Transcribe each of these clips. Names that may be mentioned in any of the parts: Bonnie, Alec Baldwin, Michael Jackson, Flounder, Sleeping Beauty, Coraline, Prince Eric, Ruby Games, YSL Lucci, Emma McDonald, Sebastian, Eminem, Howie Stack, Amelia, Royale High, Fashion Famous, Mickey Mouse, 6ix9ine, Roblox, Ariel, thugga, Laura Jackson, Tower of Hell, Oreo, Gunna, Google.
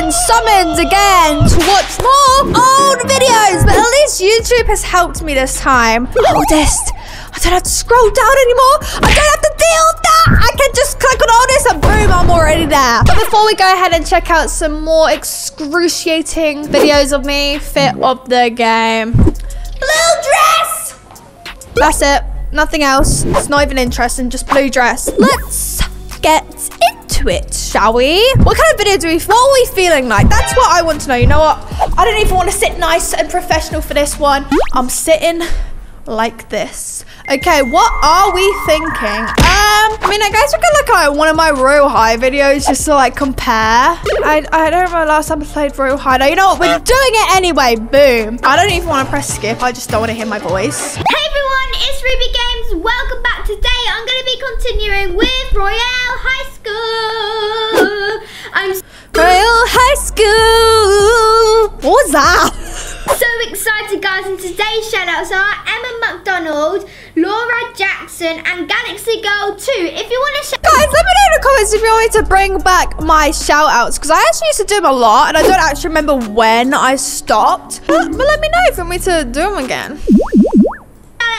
been summoned again to watch more old videos, but at least YouTube has helped me this time. Oldest. I don't have to scroll down anymore. I don't have to deal with that. I can just click on all this and boom, I'm already there. But before we go ahead and check out some more excruciating videos of me, fit of the game. Blue dress! That's it. Nothing else. It's not even interesting. Just blue dress. Let's get into it, shall we? What kind of video do we... What are we feeling like? That's what I want to know. You know what? I don't even want to sit nice and professional for this one. I'm sitting... like this. Okay, what are we thinking? I mean, I guess we could look at one of my Royale High videos just to like compare. I don't remember last time I played Royale High. No, you know what? We're doing it anyway. Boom. I don't even want to press skip. I just don't want to hear my voice. Hey everyone, it's Ruby Games. Welcome back. Today I'm going to be continuing with Royale High School. Royale High School. What was that? So excited, guys, and today's shoutouts are Emma McDonald, Laura Jackson, and Galaxy Girl 2. If you want to shout, guys, let me know in the comments if you want me to bring back my shoutouts, because I actually used to do them a lot, and I don't actually remember when I stopped. But let me know if you want me to do them again.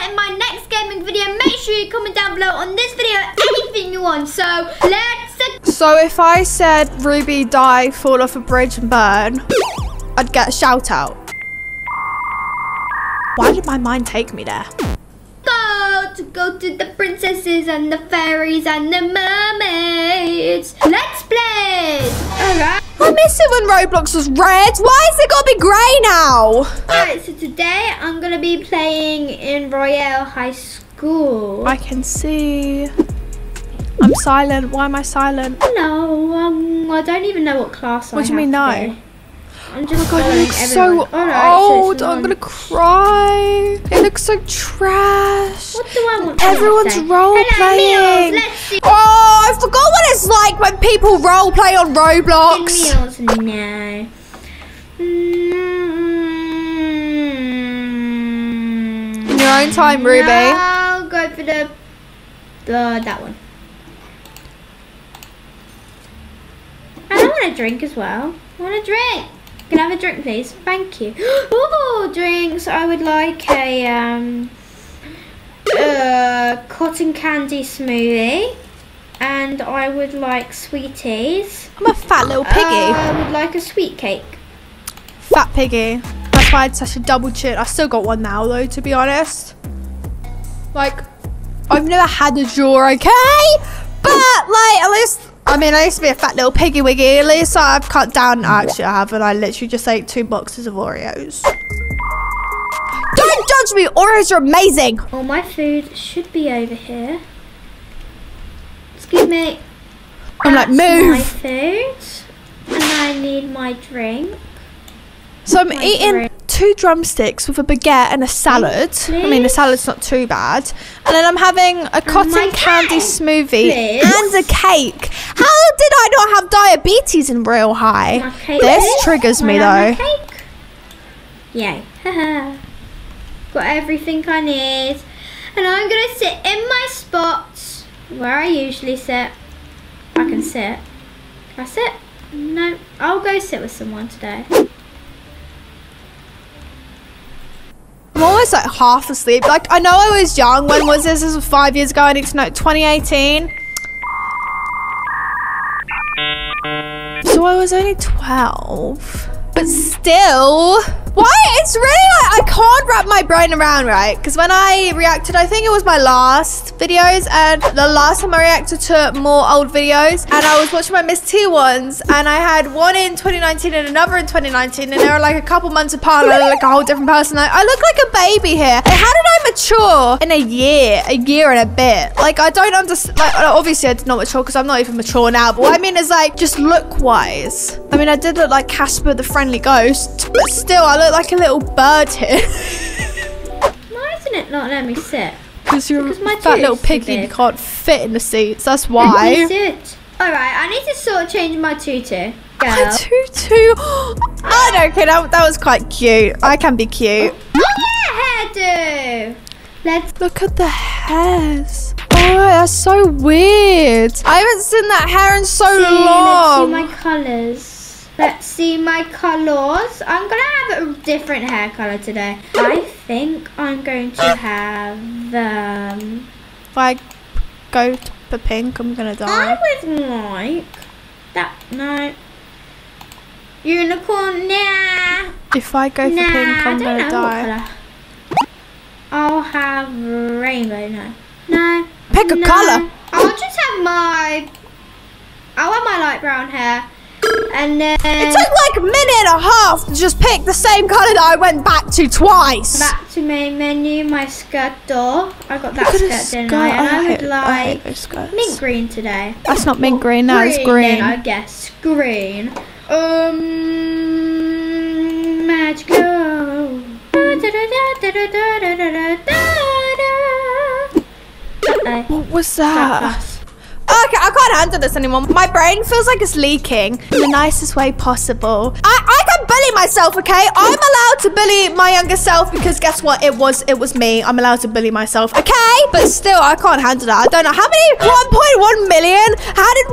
In my next gaming video, make sure you comment down below on this video anything you want. So let's. So if I said Ruby die, fall off a bridge, and burn, I'd get a shout out. Why did my mind take me there? Go to the princesses and the fairies and the mermaids. Let's play. All right. I miss it when Roblox was red. Why is it got to be grey now? All right, so today I'm going to be playing in Royale High School. I can see. I'm silent. Why am I silent? No, I don't even know what class I have. What do you mean no? I'm just oh my god, you look everyone. So right, old. So I'm gonna cry. It looks so trash. What do I want? Everyone's role-playing. Oh, I forgot what it's like when people role-play on Roblox. No. In your own time, Ruby. I'll go for the... that one. I want a drink as well. I want a drink. Can I have a drink, please? Thank you. Oh, drinks. I would like a cotton candy smoothie. And I would like sweeties. I'm a fat little piggy. I would like a sweet cake. Fat piggy. That's why I had such a double chin. I still got one now, though, to be honest. Like, I've never had a jaw, okay? But, like, at least... I mean, I used to be a fat little piggy wiggy. At least I've cut down. Actually, I haven't. I literally just ate 2 boxes of Oreos. Don't judge me. Oreos are amazing. All my food should be over here. Excuse me. I'm like, move. My food. And I need my drink. So I'm eating 2 drumsticks with a baguette and a salad. Please? I mean, the salad's not too bad. And then I'm having a cotton candy smoothie and a cake. How did I not have diabetes in Royale High? This triggers me, though. Cake. Yay. Got everything I need. And I'm going to sit in my spots where I usually sit. I can sit. Can I sit? No. I'll go sit with someone today. I'm almost like half asleep. Like, I know I was young. When was this? This was 5 years ago. I need to know. 2018. So I was only 12. But still. Why? It's really like I can't wrap my brain around, right? Because when I reacted, I think it was my last videos. And the last time I reacted to more old videos. And I was watching my Miss T ones. And I had one in 2019 and another in 2019. And they were like a couple months apart. And I looked like a whole different person. Like, I look like a baby here. Like, how did I mature in a year and a bit? Like, I don't understand. Like, obviously, I did not mature because I'm not even mature now. But what I mean is, like, just look-wise. I mean, I did look like Casper the Friendly Ghost. But still, I look like a little bird here. Why isn't it not letting me sit? Because you're that little piggy and you can't fit in the seats. That's why. Alright, I need to sort of change my tutu. My tutu? I don't care. That was quite cute. I can be cute. Oh, yeah, hairdo. Let's look at the hairs. Oh, that's so weird. I haven't seen that hair in so long. Let's see my colours. Let's see my colors. I'm going to have a different hair color today. I think I'm going to have... if I go for pink, I'm going to die. I would like... that, no. Unicorn, nah. If I go for pink, I'm going to die. I'll have rainbow, no. No. Pick a color. I'll just have my... I want my light brown hair. And then... It took like a minute and a half to just pick the same colour that I went back to twice. Back to my menu, my skirt door. I got that skirt, didn't I? And I would like mint green today. That's not mint green, no, it's green. I guess green. Magical. What was that? Okay, I can't handle this anymore. My brain feels like it's leaking in the nicest way possible. I can bully myself, okay? I'm allowed to bully my younger self because guess what? It was me. I'm allowed to bully myself, okay? But still, I can't handle that. I don't know how many, 1.1 million? How did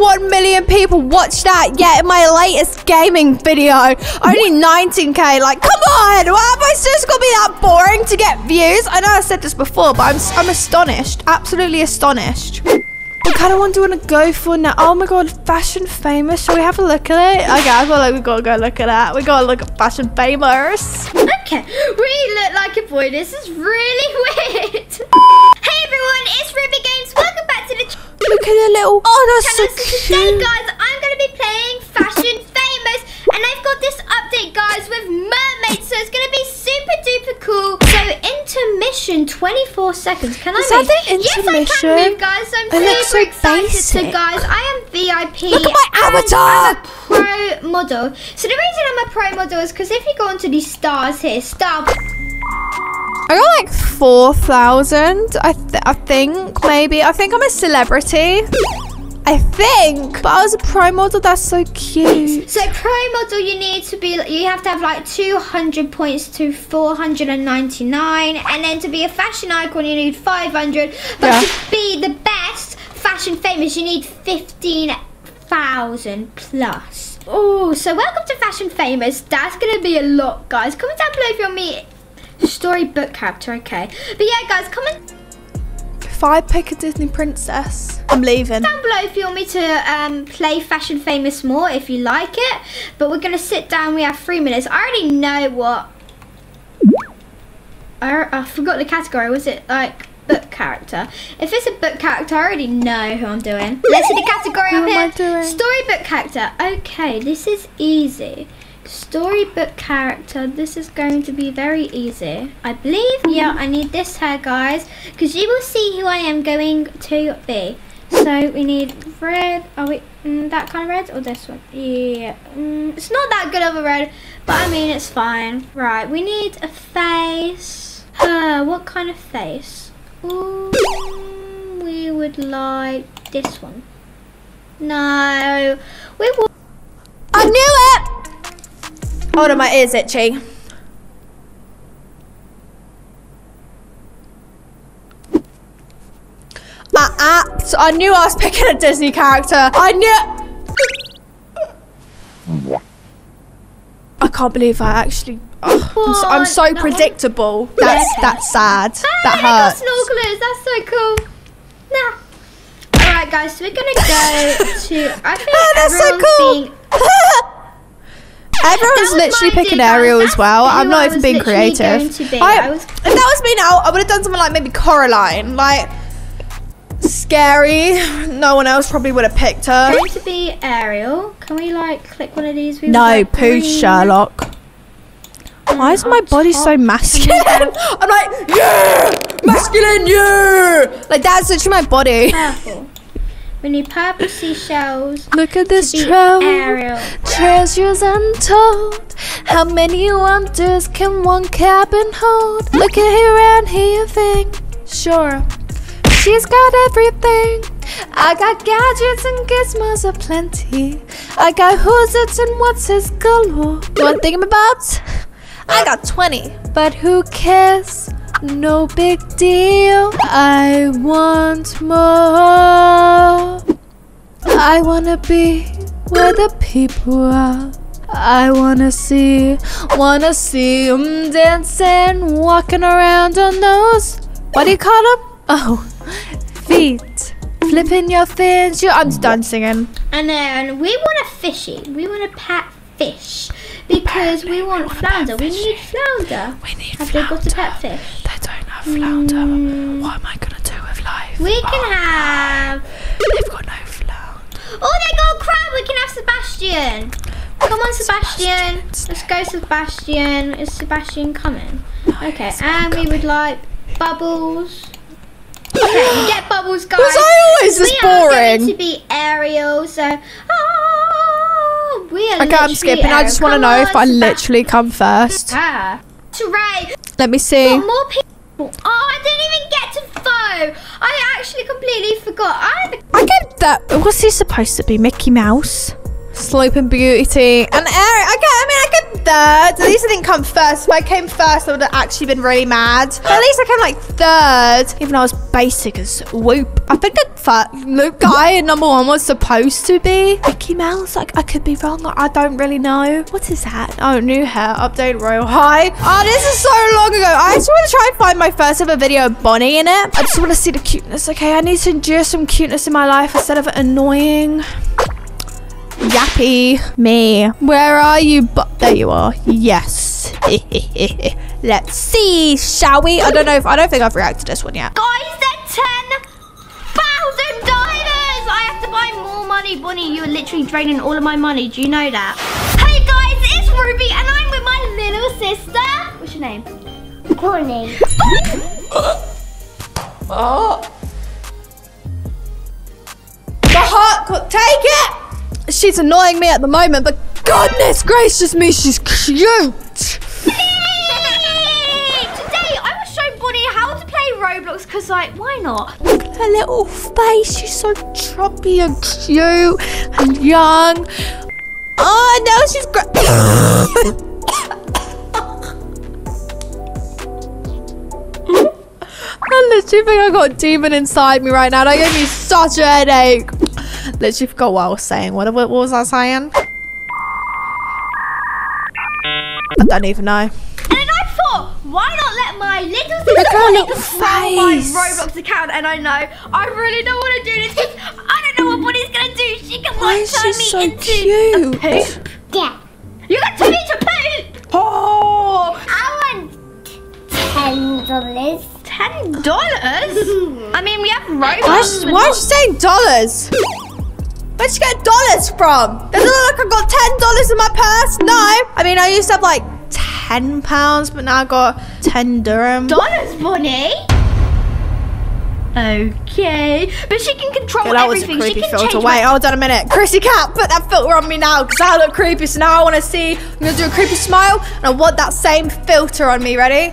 1.1 million people watch that? Yeah, in my latest gaming video, only 19K. Like, come on, why am I just gonna be that boring to get views? I know I said this before, but I'm astonished, absolutely astonished. What kind of one do you want to go for now? Oh my god, Fashion Famous. Shall we have a look at it? Okay, I feel like we've got to go look at that. We got to look at Fashion Famous. Okay, we look like a boy. This is really weird. Hey everyone, it's Ruby Games. Welcome back to the channel. Look at the little... Oh, that's so cute. Today, guys, I'm going to be playing Fashion Famous. And I've got this update, guys, with mermaids. So it's going to be super duper cool. So intermission, 24 seconds. Can I move? Yes, I can move, guys. I'm super excited. So guys, I am VIP. Look at my avatar. I'm a pro model. So the reason I'm a pro model is because if you go onto these stars here, I got like 4,000. I think maybe. I think I'm a celebrity. I think, but I was a pro model. That's so cute. So pro model, you need to be, you have to have like 200 points to 499, and then to be a fashion icon, you need 500. But to be the best Fashion Famous, you need 15,000 plus. Oh, so welcome to Fashion Famous. That's gonna be a lot, guys. Comment down below if you're me. Storybook character, okay? But yeah, guys, comment. If I pick a Disney princess, I'm leaving. Down below if you want me to play Fashion Famous more, if you like it. But we're gonna sit down, we have 3 minutes. I already know what... I forgot the category, was it like book character? If it's a book character, I already know who I'm doing. Let's see the category up here. Storybook character, okay, this is easy. Storybook character, this is going to be very easy, I believe. Yeah, I need this hair, guys, because you will see who I am going to be. So we need red. Are we that kind of red or this one? Yeah, it's not that good of a red, but I mean it's fine, right? We need a face. What kind of face? We would like this one. No, we will. I knew it. Hold on, my ear's itchy. I knew I was picking a Disney character. I knew. I can't believe I actually. Oh, I'm so predictable. One. That's sad. Hey, that hurts. I got snorkelers. That's so cool. Nah. All right, guys. So we're gonna go to. I think that's so cool. Everyone's literally picking Ariel as well. I'm not even being creative. If that was me now, I would have done something like maybe Coraline. Like, scary. No one else probably would have picked her. I'm going to be Ariel. Can we like click one of these? No, poo, Sherlock. Why is my body so masculine? I'm like, yeah! Masculine, yeah! Like, that's literally my body. Purple. We need purple seashells. Look at this trove. Treasures untold. How many wonders can one cabin hold? Look at her and hear a thing. Sure, she's got everything. I got gadgets and gizmos aplenty. I got who's it and what's his galore. You want to think about? I got 20. But who cares? No big deal. I want more. I wanna be where the people are. I wanna see them dancing, walking around on those, what do you call them? Oh, feet. Flipping your fins, I'm done singing. I know, and we want a fishy. We want a pet fish. Because we want Flounder. We need Flounder. We need Flounder. Have they got a pet fish? They don't have Flounder. What am I going to do with life? We can have... They've got no Flounder. Oh, they got a crab. We can have Sebastian. Come on, Sebastian. Let's go, Sebastian. Is Sebastian coming? No, okay, and we would like bubbles. Okay, we get bubbles, guys. Was I always this boring? We are going to be Ariel, so... Oh, we are okay, I'm skipping. Ariel. I just want to know if I literally come first. Ah. Right. Let me see. More people. Oh, I didn't even get to vote. I actually completely forgot. I get that. Was he supposed to be? Mickey Mouse? Sleeping Beauty and Eric. Okay, I mean, I got third. At least I didn't come first. If I came first, I would have actually been really mad. But at least I came like third. Even though I was basic as whoop. I think the fat Luke guy in number one was supposed to be Mickey Mouse. Like, I could be wrong. I don't really know. What is that? Oh, new hair. Update Royale High. Oh, this is so long ago. I just want to try and find my first ever video of Bonnie in it. I just want to see the cuteness, okay? I need to endure some cuteness in my life instead of annoying. Yappy me, where are you? But there you are. Yes. Let's see, shall we? I don't think I've reacted to this one yet, guys. They're 10,000 diamonds. I have to buy more money. Bonnie, you're literally draining all of my money. Do you know that? Hey guys, it's Ruby and I'm with my little sister. What's your name? Bonnie. Oh, the heart, take it. She's annoying me at the moment, but goodness gracious me, she's cute. Today, I was showing Bonnie how to play Roblox, because, like, why not? Look at her little face. She's so chubby and cute and young. Oh, now she's I literally think I got a demon inside me right now. That gave me such a headache. Literally forgot what I was saying. What was I saying? I don't even know. And then I thought, why not let my little sister run my Roblox account? And I know, I really don't want to do this because I don't know what Bonnie's going to do. She can like turn me so into cute. A poop. Yeah. You got to turn me into poop. Oh. I want $10. $10? I mean, we have Roblox. Why is she saying dollars? Where'd you get dollars from? Doesn't look like I've got $10 in my purse. No. I mean, I used to have like £10, but now I've got 10 dirham. Dollars, Bonnie? Okay. But she can control everything. She can change. Wait, hold on a minute. Chrissy Cat, put that filter on me now because I look creepy. So now I want to see. I'm going to do a creepy smile and I want that same filter on me. Ready?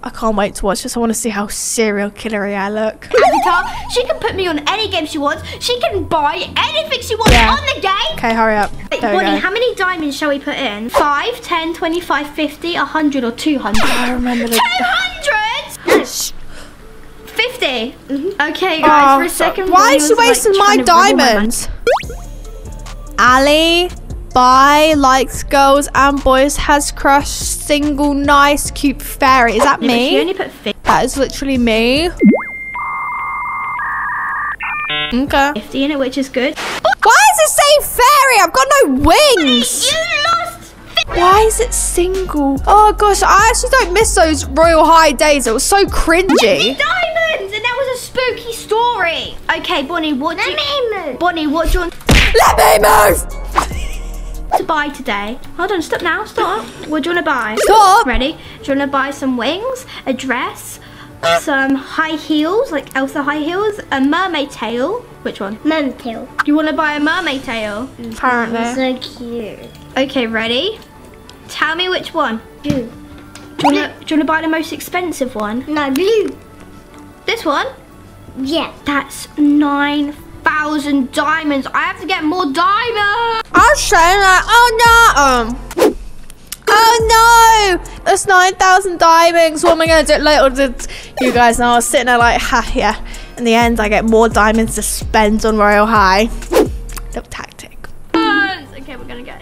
I can't wait to watch this. I want to see how serial killery I look. Avatar, she can put me on any game she wants. She can buy anything she wants on the game. Okay, hurry up. Wait, Bonnie, how many diamonds shall we put in? 5, 10, 25, 50, 100 or 200? I remember this. 200? 50. Mm-hmm. Okay, guys, for a second. Why is she wasting my diamonds? Ali. Bye, likes girls and boys, has crush, single, nice, cute fairy. Is that me? She only put that is literally me. Okay. 50 in it, which is good. Why is it saying fairy? I've got no wings. You lost. Why is it single? Oh gosh, I actually don't miss those Royal High days. It was so cringy. Diamonds, and that was a spooky story. Okay, Bonnie, Bonnie, what do you want? Let me move. To buy today. Hold on, stop now, stop. What do you want to buy? Stop! Ready? Do you want to buy some wings, a dress, some high heels, like Elsa high heels, a mermaid tail? Which one? Mermaid tail. You want to buy a mermaid tail? Apparently. So cute. Okay, ready? Tell me which one. Blue. Do you want to buy the most expensive one? No, blue. This one? Yeah. That's 9,000 diamonds. I have to get more diamonds. I'm saying that. Oh no, that's 9,000 diamonds. What am I gonna do later? You guys know I was sitting there like, ha, yeah, In the end, I get more diamonds to spend on Royale High. No tactic. Okay, we're gonna get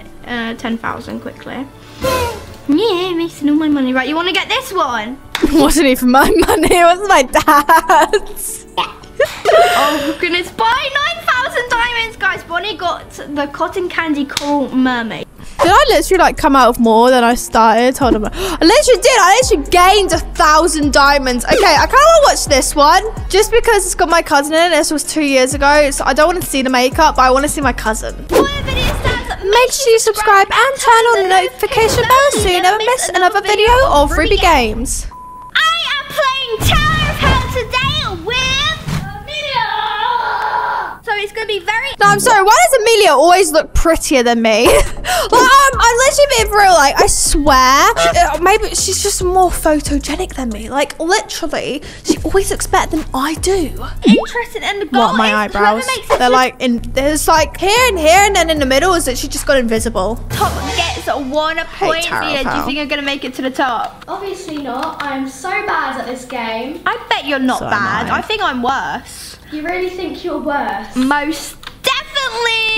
10,000 quickly. Yeah, wasting all my money. Right, you wanna get this one? Wasn't even my money, it was my dad's. Oh goodness, buy 9,000 diamonds, guys. Bonnie got the cotton candy coral mermaid. Did I literally like come out of more than I started? Hold on. I literally did. I literally gained 1,000 diamonds. Okay, I kind of want to watch this one just because it's got my cousin in it. This was 2 years ago, so I don't want to see the makeup, but I want to see my cousin. Make sure you subscribe and turn on the notification bell so you never miss another video of Ruby Games. I am playing Tower of Hell today with Amelia. So it's going to be very... No, I'm sorry. Why does Amelia always look prettier than me? I'm literally being real, like, I swear. Maybe she's just more photogenic than me. Like, literally, she always looks better than I do. Interesting, and the goal what, my eyebrows? They're like, there's like here and here, and then in the middle is that she just got invisible. Top gets 1 point here. Do you think you're going to make it to the top? Obviously not. I'm so bad at this game. I bet you're not so bad. I think I'm worse. You really think you're worse? Most definitely.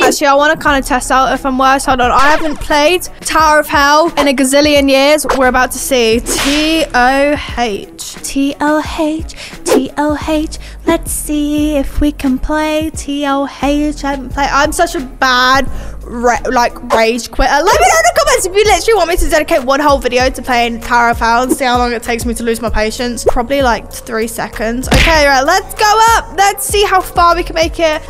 Actually, I want to kind of test out if I'm worse. Hold on. I haven't played Tower of Hell in a gazillion years. We're about to see. T-O-H. T-O-H. T-O-H. Let's see if we can play. T-O-H. I haven't played. I'm such a bad, like, rage quitter. Let me know in the comments if you literally want me to dedicate one whole video to playing Tower of Hell and see how long it takes me to lose my patience. Probably, like, 3 seconds. Okay, right. Let's go up. Let's see how far we can make it.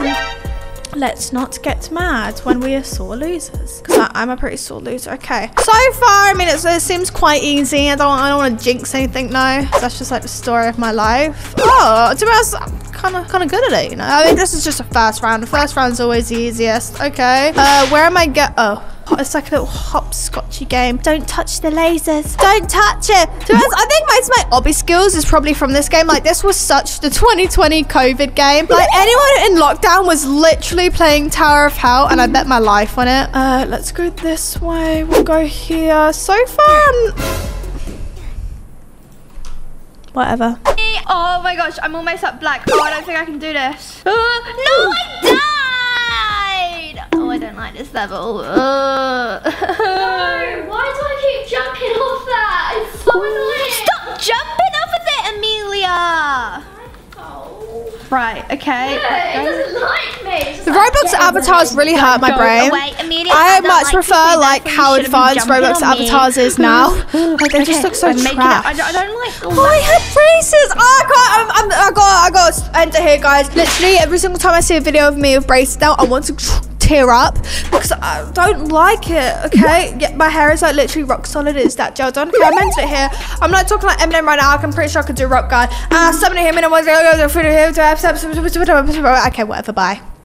Let's not get mad when we are sore losers, because I'm a pretty sore loser. Okay, so far, I mean, it seems quite easy. I don't want to jinx anything now. That's just like the story of my life. Oh, to be honest, I'm kind of good at it, you know. I mean, this is just a first round. The first round's always the easiest. Okay, where am I get? Oh. It's like a little hopscotchy game. Don't touch the lasers. Don't touch it. To be honest, I think most of my obby skills is probably from this game. Like, this was such the 2020 COVID game. Like, anyone in lockdown was literally playing Tower of Hell, and I bet my life on it. Let's go this way. We'll go here. So far, whatever. Oh my gosh, I'm almost at black. Oh, I don't think I can do this. No, I don't. Oh, I don't like this level. No, why do I keep jumping off that? It's so annoying. Stop jumping off of it, Amelia. Oh. Right, okay. No, it doesn't like me. The Roblox avatars really hurt my brain. Away, Amelia, I much prefer like how advanced Roblox avatars is now. Like, they just look so trash. I don't like. Oh, I had braces. Oh, I got to end it here, guys. Literally, every single time I see a video of me with braces now, I want to tear up because I don't like it. Okay, yeah, my hair is like literally rock solid. It's that gel done. Okay, I meant it here. I'm not talking like Eminem right now. I'm pretty sure I could do Rock God. Somebody here, minute one. Okay, whatever. Bye.